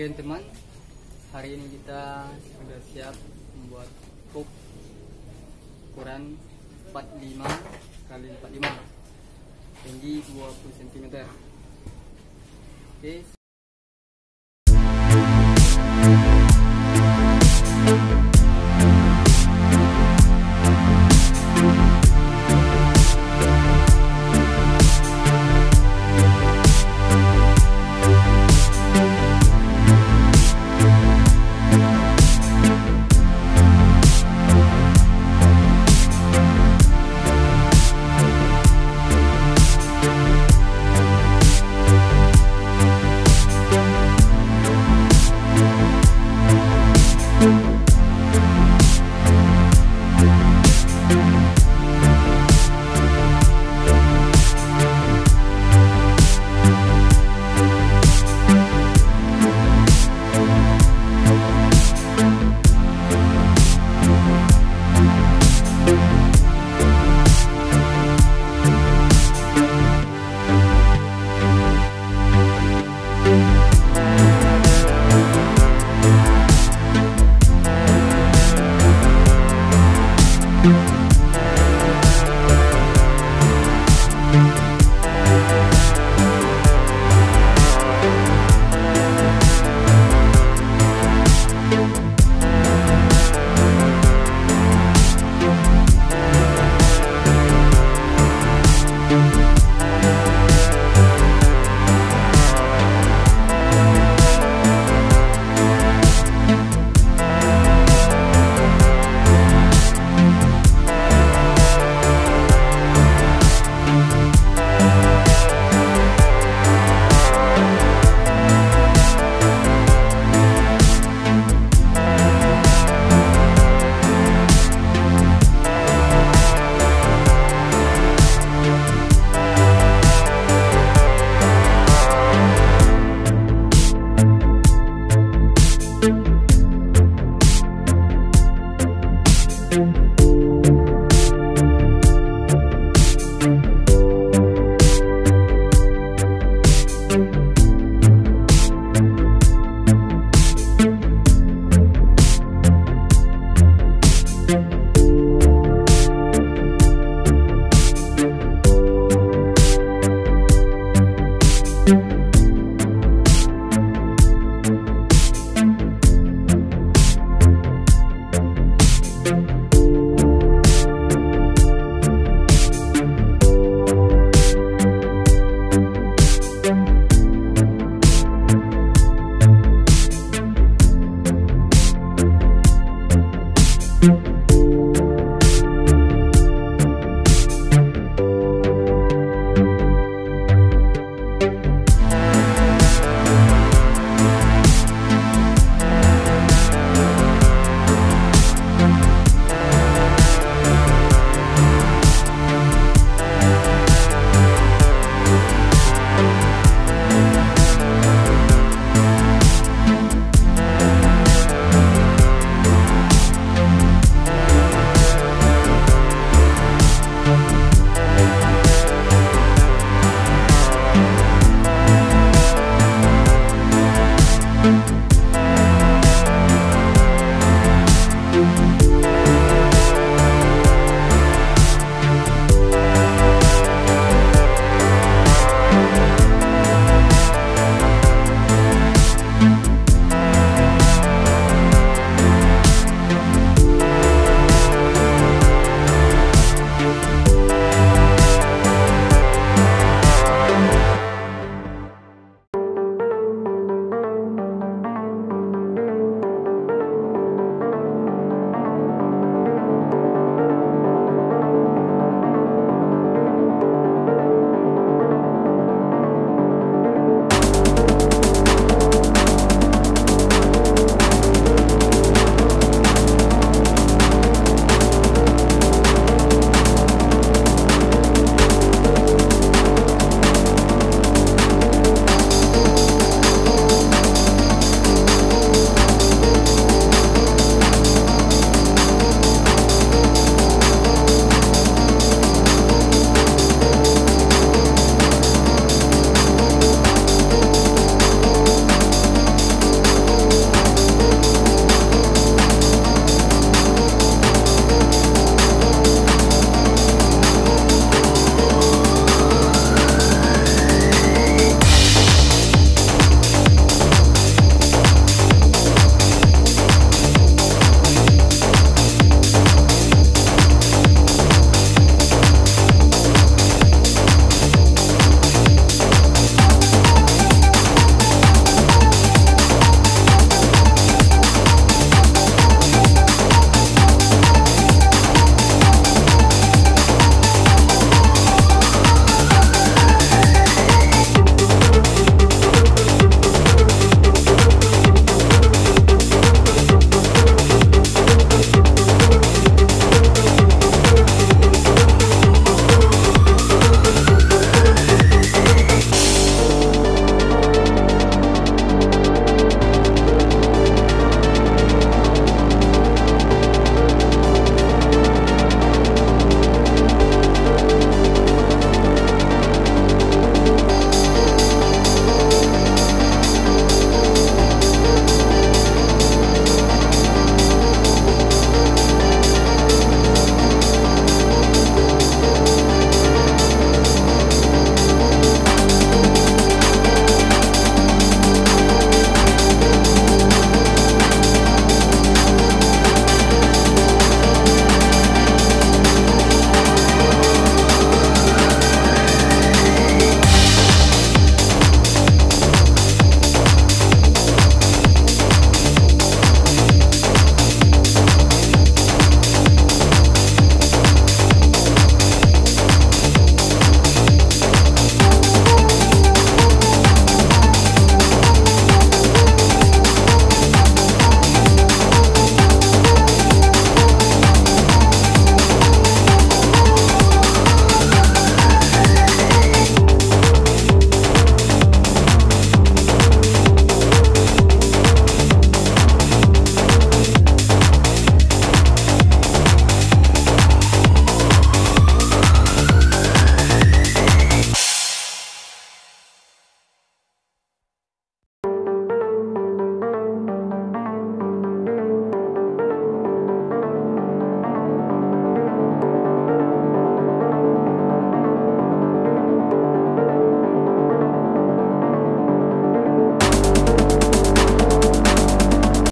Oke teman, hari ini kita sudah siap membuat cup ukuran 45 x 45 tinggi 20 cm. Oke.